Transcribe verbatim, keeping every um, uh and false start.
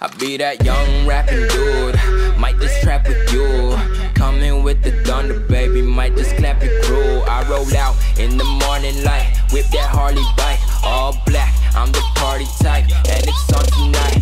I be that young rapping dude, might just trap with you. Coming with the thunder, baby, might just clap your crew. I roll out in the morning light, whip that Harley bike, all black, I'm the party type, and it's on tonight.